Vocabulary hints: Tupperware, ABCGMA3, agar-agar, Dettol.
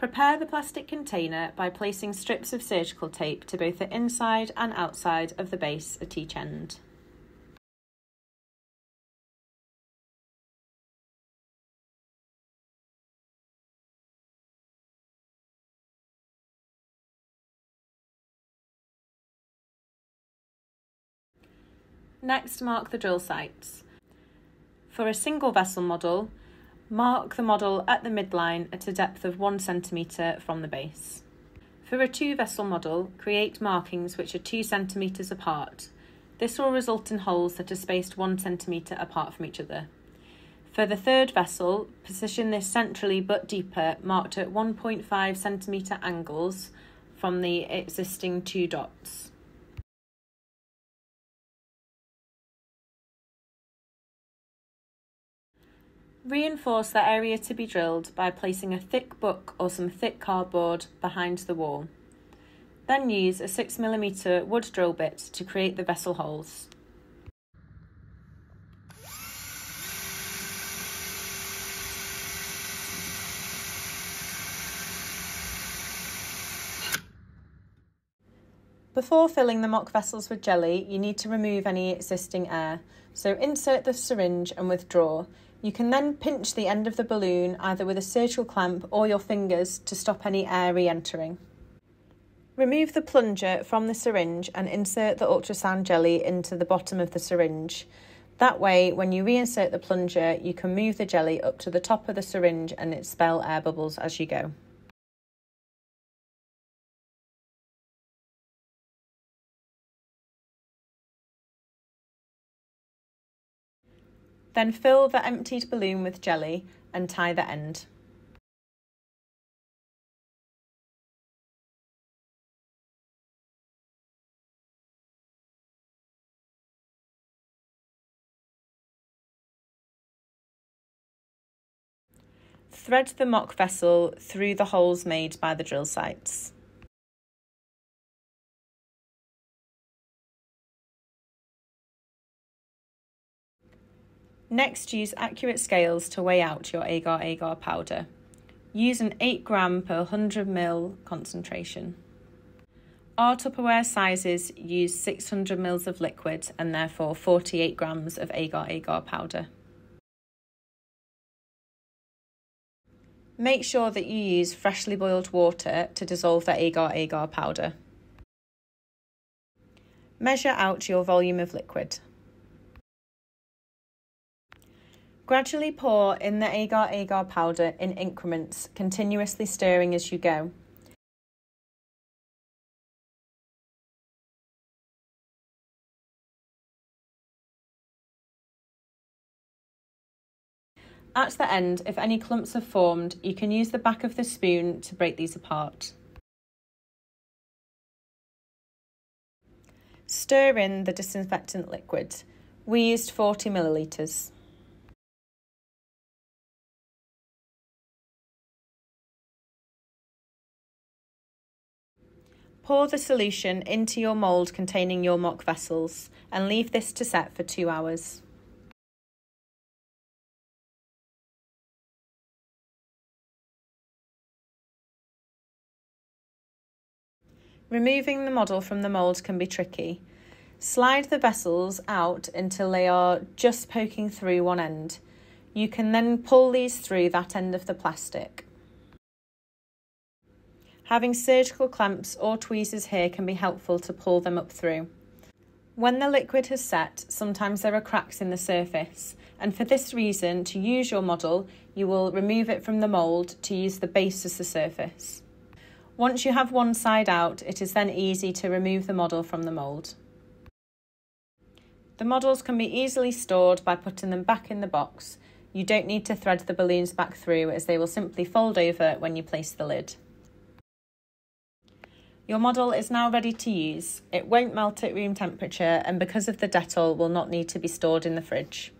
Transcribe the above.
Prepare the plastic container by placing strips of surgical tape to both the inside and outside of the base at each end. Next, mark the drill sites. For a single vessel model, mark the model at the midline at a depth of 1 cm from the base. For a two vessel model, create markings which are 2 cm apart. This will result in holes that are spaced 1 cm apart from each other. For the third vessel, position this centrally but deeper, marked at 1.5 cm angles from the existing two dots. Reinforce the area to be drilled by placing a thick book or some thick cardboard behind the wall. Then use a 6 mm wood drill bit to create the vessel holes. Before filling the mock vessels with jelly, you need to remove any existing air. So insert the syringe and withdraw. You can then pinch the end of the balloon either with a surgical clamp or your fingers to stop any air re-entering. Remove the plunger from the syringe and insert the ultrasound jelly into the bottom of the syringe. That way, when you reinsert the plunger, you can move the jelly up to the top of the syringe and expel air bubbles as you go. Then fill the emptied balloon with jelly and tie the end. Thread the mock vessel through the holes made by the drill sites. Next, use accurate scales to weigh out your agar-agar powder. Use an 8 g per 100 ml concentration. Our Tupperware sizes use 600 ml of liquid and therefore 48 g of agar-agar powder. Make sure that you use freshly boiled water to dissolve the agar-agar powder. Measure out your volume of liquid. Gradually pour in the agar-agar powder in increments, continuously stirring as you go. At the end, if any clumps have formed, you can use the back of the spoon to break these apart. Stir in the disinfectant liquid. We used 40 ml. Pour the solution into your mould containing your mock vessels and leave this to set for 2 hours. Removing the model from the mould can be tricky. Slide the vessels out until they are just poking through one end. You can then pull these through that end of the plastic. Having surgical clamps or tweezers here can be helpful to pull them up through. When the liquid has set, sometimes there are cracks in the surface, and for this reason, to use your model, you will remove it from the mould to use the base as the surface. Once you have one side out, it is then easy to remove the model from the mould. The models can be easily stored by putting them back in the box. You don't need to thread the balloons back through, as they will simply fold over when you place the lid. Your model is now ready to use. It won't melt at room temperature, and because of the Dettol, will not need to be stored in the fridge.